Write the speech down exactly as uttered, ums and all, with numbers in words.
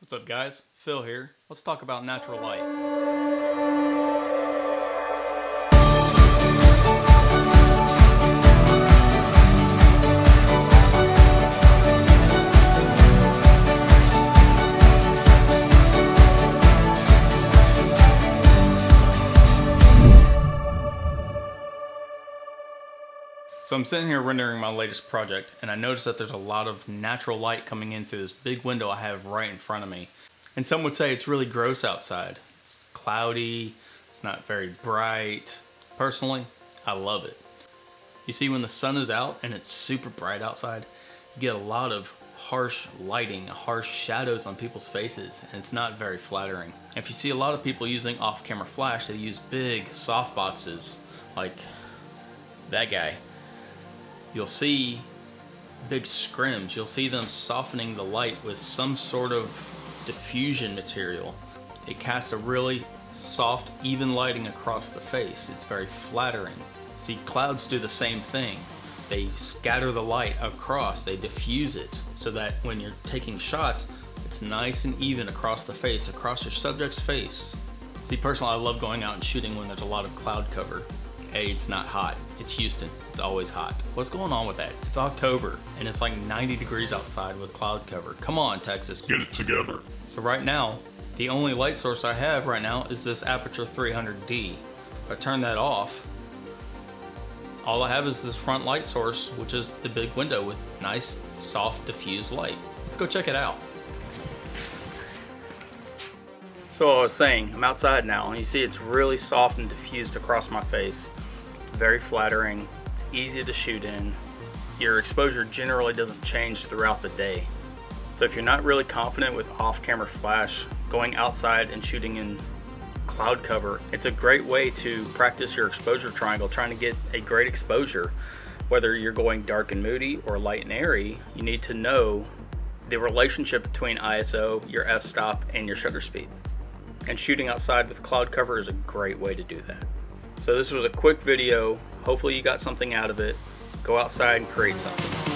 What's up guys, Phil here. Let's talk about natural light. So I'm sitting here rendering my latest project and I noticed that there's a lot of natural light coming in through this big window I have right in front of me. And some would say it's really gross outside. It's cloudy, it's not very bright. Personally, I love it. You see, when the sun is out and it's super bright outside, you get a lot of harsh lighting, harsh shadows on people's faces, and it's not very flattering. If you see a lot of people using off-camera flash, they use big soft boxes like that guy. You'll see big scrims. You'll see them softening the light with some sort of diffusion material. It casts a really soft, even lighting across the face. It's very flattering. See, clouds do the same thing. They scatter the light across, they diffuse it so that when you're taking shots, it's nice and even across the face, across your subject's face. See, personally, I love going out and shooting when there's a lot of cloud cover. Hey, it's not hot. It's Houston. It's always hot. What's going on with that? It's October and it's like ninety degrees outside with cloud cover. Come on, Texas. Get it together. So right now, the only light source I have right now is this Aputure three hundred D. If I turn that off, all I have is this front light source, which is the big window with nice, soft, diffused light. Let's go check it out. So I was saying, I'm outside now and you see it's really soft and diffused across my face. Very flattering, it's easy to shoot in. Your exposure generally doesn't change throughout the day. So if you're not really confident with off-camera flash, going outside and shooting in cloud cover, it's a great way to practice your exposure triangle, trying to get a great exposure. Whether you're going dark and moody or light and airy, you need to know the relationship between I S O, your f-stop, and your shutter speed. And shooting outside with cloud cover is a great way to do that. So this was a quick video. Hopefully you got something out of it. Go outside and create something.